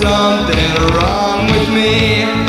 Something wrong with me.